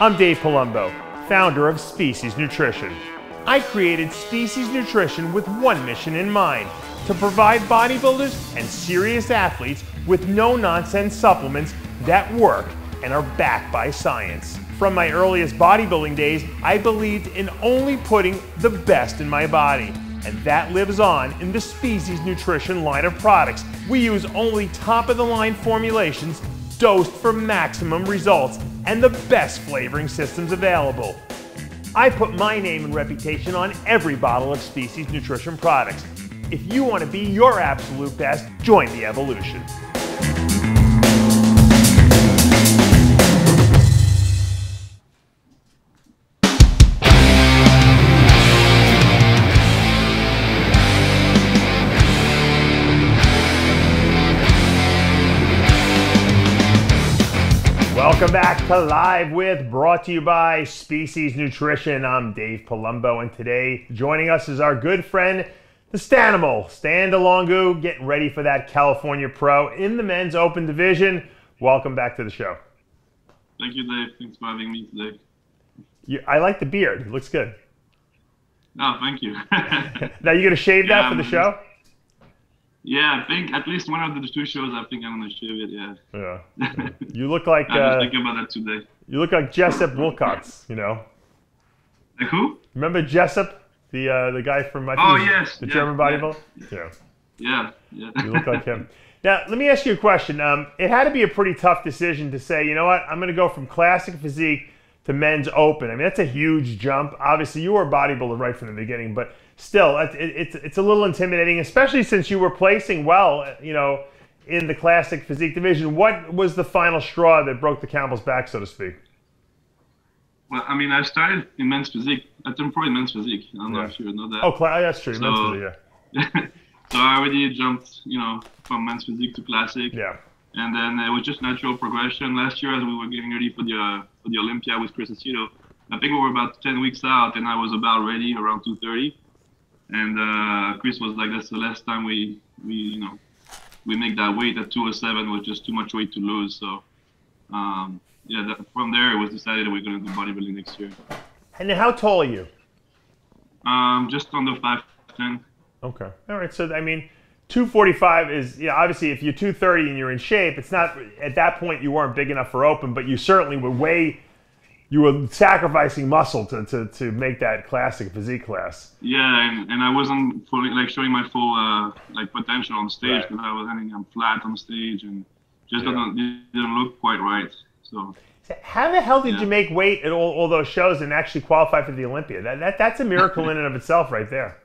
I'm Dave Palumbo, founder of Species Nutrition. I created Species Nutrition with one mission in mind, to provide bodybuilders and serious athletes with no-nonsense supplements that work and are backed by science. From my earliest bodybuilding days, I believed in only putting the best in my body, and that lives on in the Species Nutrition line of products. We use only top-of-the-line formulations dosed for maximum results and the best flavoring systems available. I put my name and reputation on every bottle of Species Nutrition products. If you want to be your absolute best, join the evolution. Welcome back to Live With, brought to you by Species Nutrition. I'm Dave Palumbo, and today joining us is our good friend, the Stanimal, Stan De Longeaux, getting ready for that California Pro in the men's open division. Welcome back to the show. Thank you, Dave. Thanks for having me today. I like the beard. It looks good. No, thank you. Now, you're going to shave that for the show? Yeah, I think at least one of the two shows, I think I'm going to shave it, yeah. Yeah. You look like... I was thinking about that today. You look like Jessup Wilcox, you know. Like who? Remember Jessup, the guy from, I think, the German bodybuilder? Yeah. Yeah. You look like him. Now, let me ask you a question. It had to be a pretty tough decision to say, you know what, I'm going to go from Classic Physique to men's open. I mean, that's a huge jump. Obviously, you were a bodybuilder right from the beginning, but... Still, it's a little intimidating, especially since you were placing well, you know, in the Classic Physique division. What was the final straw that broke the camel's back, so to speak? Well, I mean, I started in men's physique. I turned pro in men's physique. I don't know if you know that. Oh, that's true. So, men's physique, yeah. So I already jumped, you know, from men's physique to classic. Yeah. And then it was just natural progression. Last year, as we were getting ready for the Olympia with Chris Aceto, I think we were about 10 weeks out, and I was about ready around 2:30. And Chris was like, that's the last time we make that weight at 207, was just too much weight to lose. So, from there it was decided we're going to do bodybuilding next year. And how tall are you? Just under 5'10". Okay. All right. So, I mean, 245 is, yeah, obviously if you're 230 and you're in shape, it's not, at that point you weren't big enough for open, but you certainly were you were sacrificing muscle to make that Classic Physique class. Yeah, and I wasn't fully, like, showing my full like potential on stage because I was ending up flat on stage and just didn't look quite right. So how the hell did you make weight at all those shows and actually qualify for the Olympia? That's a miracle in and of itself right there.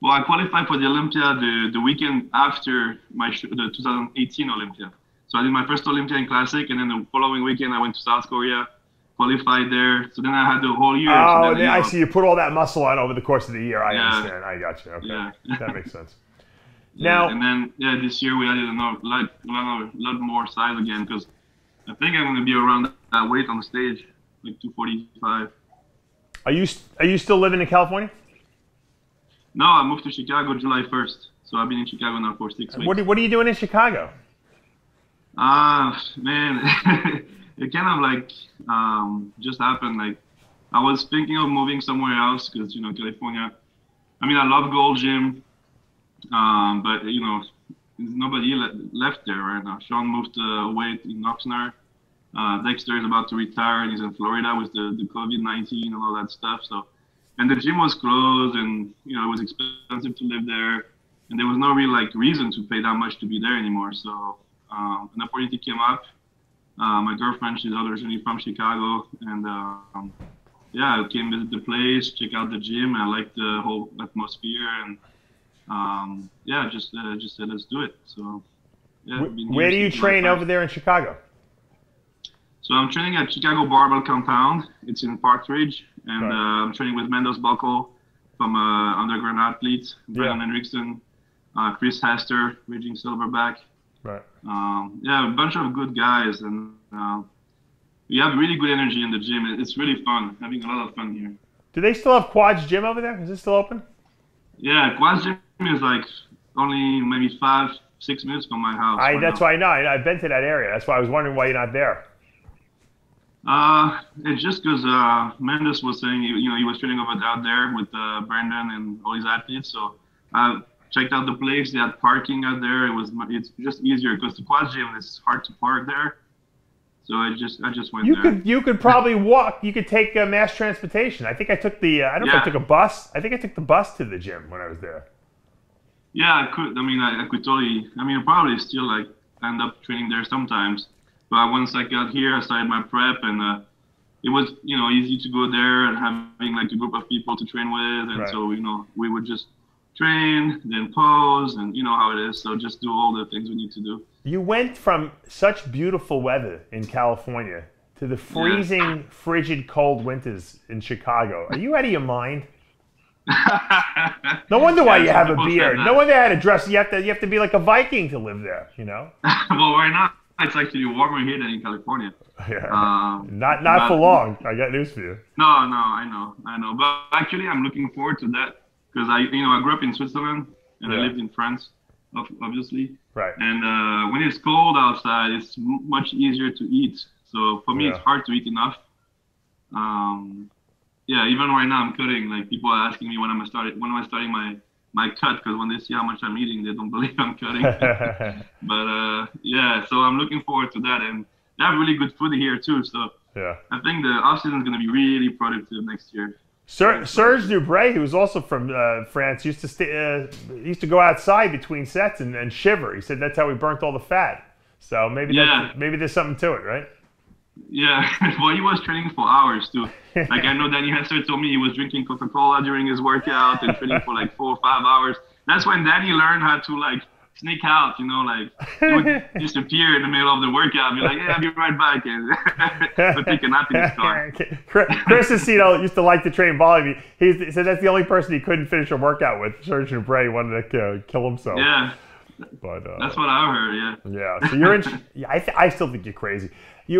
Well, I qualified for the Olympia the weekend after the 2018 Olympia. So I did my first Olympia in Classic, and then the following weekend I went to South Korea. Qualified there, so then I had the whole year. Oh, so then, I see. You put all that muscle on over the course of the year. I understand. I got you. Okay, that makes sense. Now and then, this year we added a lot more size again because I think I'm going to be around that weight on stage, like 245. Are you still living in California? No, I moved to Chicago July 1st, so I've been in Chicago now for 6 weeks. What are you doing in Chicago? Man. It kind of like just happened. Like I was thinking of moving somewhere else because, you know, California. I mean, I love Gold's Gym, but, you know, nobody left there right now. Sean moved away in Oxnard. Dexter is about to retire and he's in Florida with the COVID-19 and all that stuff. So, and the gym was closed, and, you know, it was expensive to live there, and there was no real like reason to pay that much to be there anymore. So an opportunity came up. My girlfriend, she's originally from Chicago, and I came visit the place, check out the gym. I liked the whole atmosphere, and just said let's do it. So, yeah. Where do you train over there in Chicago? So I'm training at Chicago Barbell Compound. It's in Parkridge, and I'm training with Mendes Buckle from Underground Athletes, Brandon Hendrickson, Chris Hester, Raging Silverback. Right. A bunch of good guys, and we have really good energy in the gym. It's really fun, having a lot of fun here. Do they still have Quad's Gym over there? Is it still open? Yeah, Quad's Gym is like only maybe 5-6 minutes from my house. That's why I know. I've been to that area. That's why I was wondering why you're not there. It's just because Mendes was saying, you know, he was training over out there with Brandon and all his athletes. So I checked out the place. They had parking out there. It's just easier because the Quad's gym is hard to park there. So I just went there. You could probably walk. You could take mass transportation. I think I took the I don't know if I took a bus. I think I took the bus to the gym when I was there. Yeah, I could. I mean, I could totally. I mean, I probably still like end up training there sometimes. But once I got here, I started my prep, and it was, you know, easy to go there and having like a group of people to train with, and so, you know, we would just train, then pose, and you know how it is. So just do all the things we need to do. You went from such beautiful weather in California to the freezing, frigid, cold winters in Chicago. Are you out of your mind? No wonder why you have a beard. No wonder I had a dress. You have to be like a Viking to live there, you know. Well, why not? It's actually warmer here than in California. Yeah. Not for long. I got news for you. No, I know. But actually, I'm looking forward to that because I grew up in Switzerland and I lived in France, obviously. Right. And when it's cold outside, it's much easier to eat. So for me, it's hard to eat enough. Yeah. Even right now, I'm cutting. Like people are asking me when am I starting my cut, because when they see how much I'm eating, they don't believe I'm cutting. But yeah, so I'm looking forward to that, and they have really good food here too. So yeah, I think the off season is going to be really productive next year. Serge Nubret, who was also from France, used to go outside between sets and shiver. He said that's how we burnt all the fat. So maybe maybe there's something to it, right? Yeah, well, he was training for hours too. Like I know Danny Hensler told me he was drinking Coca-Cola during his workout and training for like 4 or 5 hours. That's when Danny learned how to like sneak out, you know, like he would disappear in the middle of the workout, be like, yeah, I'll be right back, and take a nap in his car. Chris Aceto used to like to train volley. He said that's the only person he couldn't finish a workout with. Serge Nubret wanted to kill himself. Yeah. But, that's what I heard, yeah. Yeah, so you're in. Yeah, I still think you're crazy. I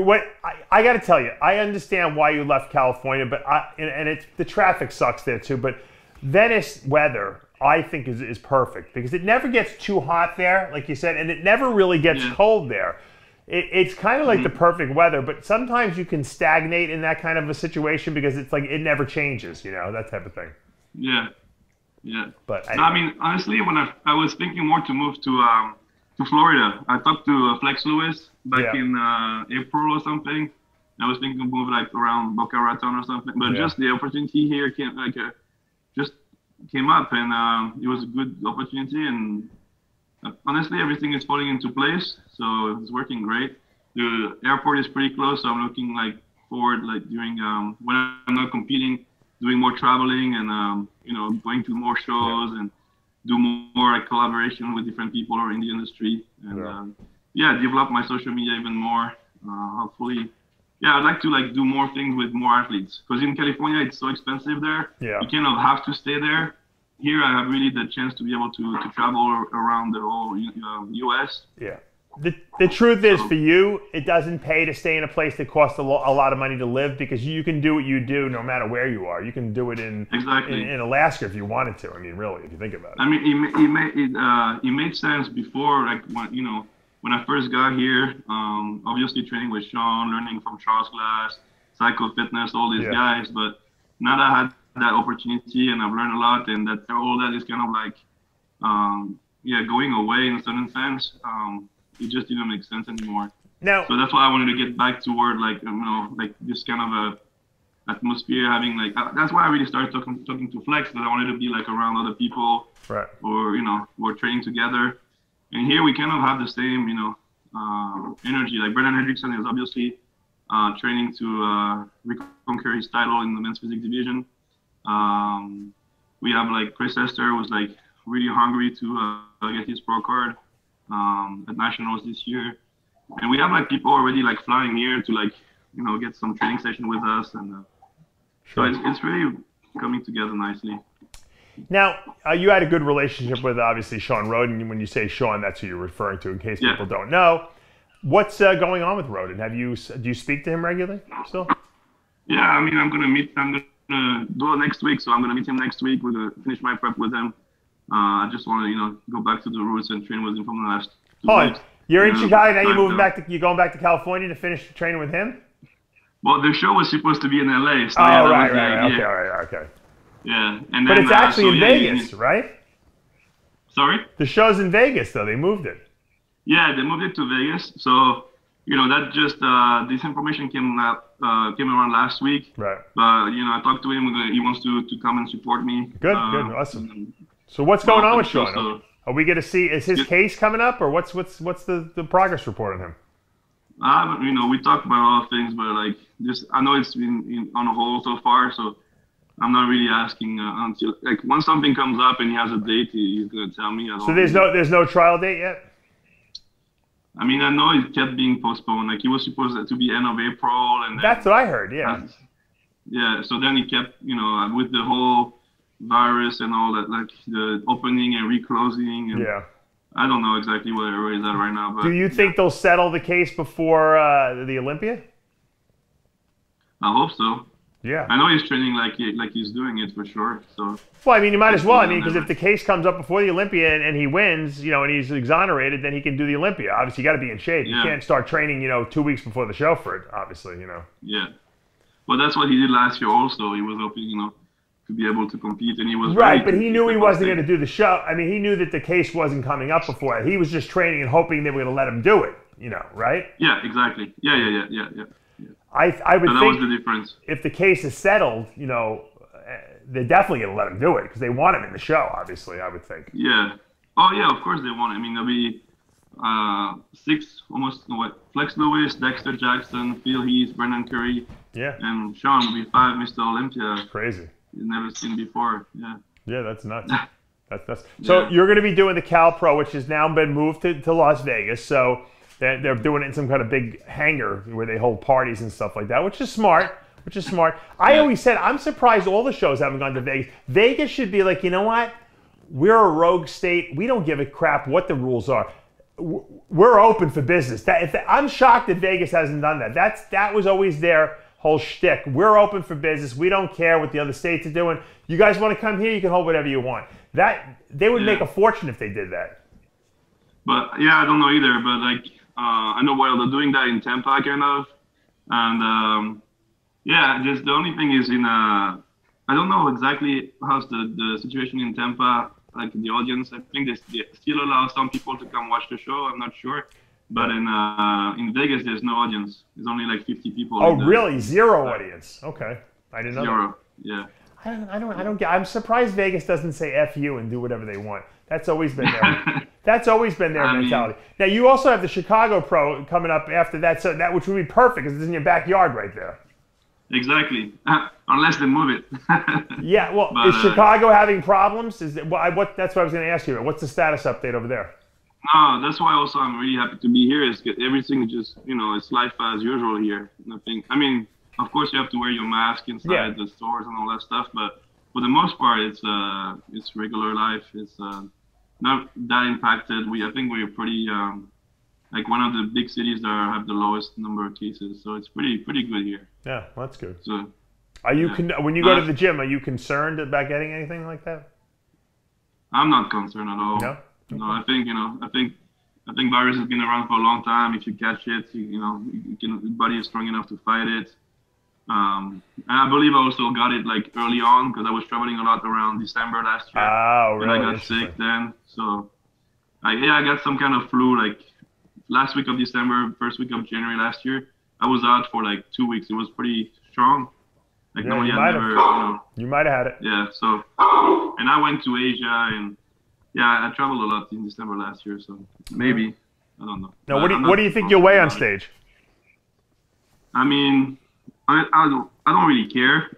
got to tell you, I understand why you left California, but and it's the traffic sucks there too. But Venice weather, I think, is perfect because it never gets too hot there, like you said, and it never really gets cold there. It's kind of like the perfect weather, but sometimes you can stagnate in that kind of a situation because it's like it never changes, you know, that type of thing. Yeah. Yeah, but I mean, honestly, when I was thinking more to move to Florida, I talked to Flex Lewis back in April or something. I was thinking to move like around Boca Raton or something, but just the opportunity here came up, and it was a good opportunity. And honestly, everything is falling into place, so it's working great. The airport is pretty close, so I'm looking like forward, like during when I'm not competing, doing more traveling and you know, going to more shows and do more like collaboration with different people or in the industry, and develop my social media even more. Hopefully, I'd like to like do more things with more athletes because in California it's so expensive there. Yeah, you kind of have to stay there. Here I have really the chance to be able to travel around the whole U.S. Yeah. The truth is, for you, it doesn't pay to stay in a place that costs a lot of money to live because you can do what you do no matter where you are. You can do it in Alaska if you wanted to. I mean, really, if you think about it. I mean, it made sense before, like when I first got here. Obviously, training with Sean, learning from Charles Glass, Psycho Fitness, all these guys. But now that I had that opportunity and I've learned a lot, and that all that is kind of like, going away in a certain sense. It just didn't make sense anymore. No. So that's why I wanted to get back toward like, like this kind of a atmosphere, having like, that's why I really started talking to Flex, because I wanted to be like around other people, right? Or, we're training together. And here we kind of have the same, energy. Like Brandon Hendrickson is obviously training to reconquer his title in the men's physique division. We have like Chris Hester was like really hungry to get his pro card at nationals this year, and we have like people already like flying here to like get some training session with us, and so it's really coming together nicely. Now you had a good relationship with obviously Sean Roden. When you say Sean, that's who you're referring to in case people don't know. What's going on with Roden? Do you speak to him regularly still? Yeah, I mean I'm gonna do it next week, so I'm gonna meet him next week. We're gonna finish my prep with him. I just want to, go back to the roots and train with him from the last 2 weeks. You're in Chicago now. You're moving back to California to finish training with him. Well, the show was supposed to be in LA. So okay. Yeah, and then, but it's actually in Vegas, right? Sorry? The show's in Vegas, though. They moved it. Yeah, they moved it to Vegas. So, you know, that just, this information came around last week. Right. But, you know, I talked to him. He wants to come and support me. Good, good. Awesome. So what's going on with Sean? So, are we going to see, is his case coming up, or what's the progress report on him? I haven't, you know, we talked about a lot of things, but like this, I know it's been on a hold so far, so I'm not really asking until, like, once something comes up and he has a date, he's going to tell me. So there's no trial date yet? I mean, I know it kept being postponed. Like, he was supposed to be end of April. And that's what I heard, yeah. Yeah, so then he kept, you know, with the whole virus and all that, like the opening and reclosing. And yeah. I don't know exactly where it is at right now. But do you think they'll settle the case before the Olympia? I hope so. Yeah. I know he's training like he's doing it for sure. So. Well, I mean, you might as well. I mean, because if the case comes up before the Olympia and he wins, you know, and he's exonerated, then he can do the Olympia. Obviously, you got to be in shape. Yeah. You can't start training, you know, 2 weeks before the show for it, obviously, you know. Yeah. Well, that's what he did last year also. He was hoping, you know, to be able to compete, and he was right, but he knew he wasn't going to do the show. I mean, he knew that the case wasn't coming up before. He was just training and hoping they were going to let him do it, you know, right? Yeah, exactly. Yeah. I would think that was the difference. If the case is settled, you know, they're definitely going to let him do it because they want him in the show, obviously, I would think. Yeah. Oh, yeah, of course they want him. I mean, there'll be Flex Lewis, Dexter Jackson, Phil Heath, Brendan Curry, yeah, and Sean will be 5 Mr. Olympia. That's crazy. You've never seen before, yeah. Yeah, that's nuts. that's so yeah. You're going to be doing the Cal Pro, which has now been moved to Las Vegas. So they're doing it in some kind of big hangar where they hold parties and stuff like that, which is smart. I always said I'm surprised all the shows haven't gone to Vegas. Vegas should be like, you know what? We're a rogue state. We don't give a crap what the rules are. We're open for business. I'm shocked that Vegas hasn't done that. That was always there. Whole shtick. We're open for business. We don't care what the other states are doing. You guys want to come here? You can hold whatever you want. That they would make a fortune if they did that. But yeah, I don't know either. But like, I know while they're doing that in Tampa, kind of, and yeah, just the only thing is I don't know exactly how's the situation in Tampa, like the audience. I think they still allow some people to come watch the show. I'm not sure. But in Vegas, there's no audience. There's only like 50 people. Oh, really? Zero audience? Okay, I didn't know. Zero. Yeah. I don't get. I'm surprised Vegas doesn't say "f you" and do whatever they want. That's always been their mentality. Now you also have the Chicago Pro coming up after that, so that which would be perfect because it's in your backyard right there. Exactly. Unless they move it. Yeah. Well, but, is Chicago having problems? That's what I was going to ask you. What's the status update over there? No, that's why also I'm really happy to be here. Is everything just, you know, it's life as usual here. Nothing. I mean, of course you have to wear your mask inside the stores and all that stuff, but for the most part, it's regular life. It's not that impacted. I think we're pretty like one of the big cities that have the lowest number of cases, so it's pretty good here. Yeah, well, that's good. So, are you when you go to the gym? Are you concerned about getting anything like that? I'm not concerned at all. No. No, I think virus has been around for a long time. If you catch it, your body is strong enough to fight it. And I believe I also got it like early on because I was traveling a lot around December last year. Oh, really? And I got sick then. So, I got some kind of flu like last week of December, first week of January last year. I was out for like 2 weeks. It was pretty strong. Like no one had ever. You might have had it. Yeah. So, and I went to Asia and. Yeah, I traveled a lot in December last year, so maybe. I don't know. Now, what do you think you'll weigh on stage? I mean, I don't really care.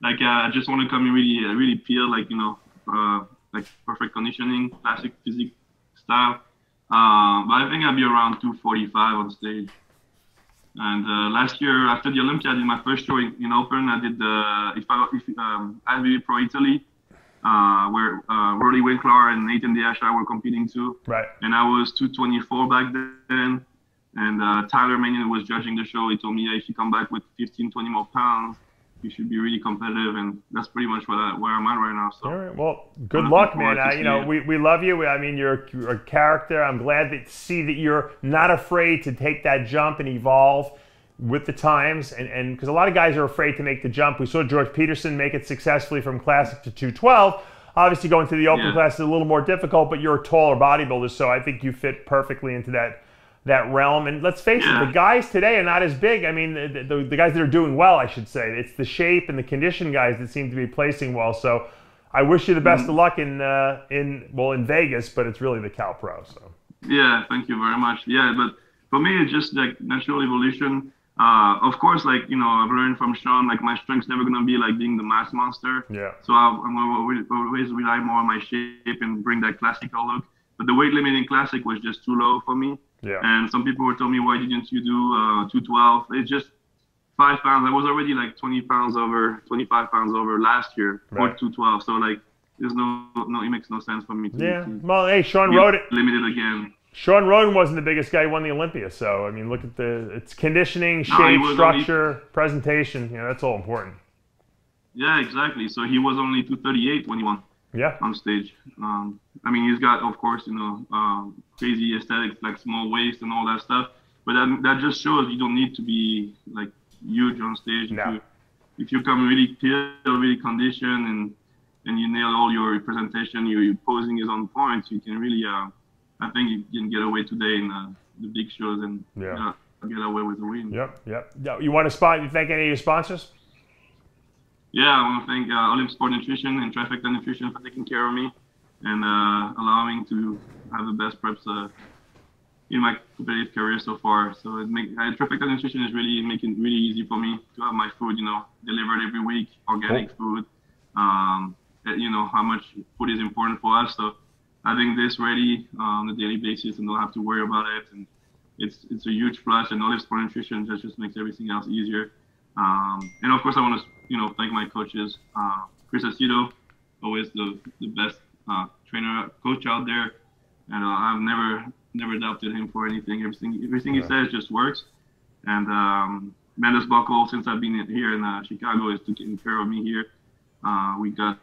Like, I just want to come in really pure, like, you know, like perfect conditioning, classic physique style. But I think I'll be around 245 on stage. And last year, after the Olympia, I did my first show in Open. I did IFBB Pro Italy. Where Rory Winkler and Nathan De Asha were competing too. Right. And I was 224 back then. And Tyler Mannion was judging the show. He told me, yeah, if you come back with 15, 20 more pounds, you should be really competitive. And that's pretty much where I'm at right now. So. All right. Well, good luck, man. We love you. I mean, you're a character. I'm glad to see that you're not afraid to take that jump and evolve. with the times, and because a lot of guys are afraid to make the jump. We saw George Peterson make it successfully from Classic to 212. Obviously going to the open class is a little more difficult, but you're a taller bodybuilder, so I think you fit perfectly into that realm. And let's face it, the guys today are not as big. I mean, the guys that are doing well, I should say. It's the shape and the condition guys that seem to be placing well. So I wish you the best of luck in Vegas, but it's really the Cal Pro. So. Yeah, thank you very much. Yeah, but for me, it's just like natural evolution. Of course, like, you know, I've learned from Sean, like, my strength's never going to be like being the mass monster. Yeah. So I'm always rely more on my shape and bring that classical look. But the weight limit in Classic was just too low for me. Yeah. And some people were telling me, why didn't you do 212? It's just 5 pounds. I was already like 25 pounds over last year for 212. So, like, there's no, it makes no sense for me to. Yeah. Well, hey, Sean Roden. Limited again. Sean Roden wasn't the biggest guy. He won the Olympia. So, I mean, look at it's conditioning, shape, structure, presentation. You know, that's all important. Yeah, exactly. So he was only 238 when he won on stage. I mean, he's got, of course, you know, crazy aesthetics, like small waist and all that stuff. But that just shows you don't need to be, like, huge on stage. No. If you come really clear, really conditioned, and you nail all your presentation, your posing is on point, you can really... I think you can get away today in the big shows and get away with the win. Yep. You want to thank any of your sponsors? Yeah, I want to thank Olive Sport Nutrition and Trifecta Nutrition for taking care of me and allowing to have the best preps in my competitive career so far. So Trifecta Nutrition is really making it really easy for me to have my food, you know, delivered every week, organic food. You know, how much food is important for us. So having this ready on a daily basis and don't have to worry about it. And it's a huge plus, and Olive Sport Nutrition that just makes everything else easier. And of course, I want to, you know, thank my coaches. Chris Aceto, always the best coach out there. And I've never doubted him for anything. Everything he says just works. And Mendes Buckle, since I've been here in Chicago, is taking care of me here. We got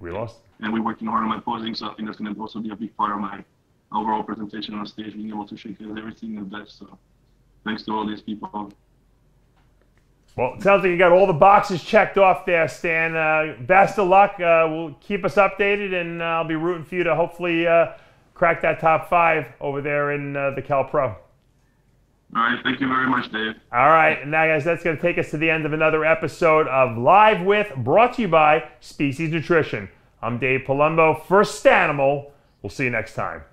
we lost. And we're working hard on my posing, so I think that's going to also be a big part of my overall presentation on stage, being able to showcase everything the best. So thanks to all these people. Well, it sounds like you got all the boxes checked off there, Stan. Best of luck. We'll keep us updated, and I'll be rooting for you to hopefully crack that top five over there in the Cal Pro. All right, thank you very much, Dave. All right, and now, guys, that's going to take us to the end of another episode of Live With, brought to you by Species Nutrition. I'm Dave Palumbo for Stanimal. We'll see you next time.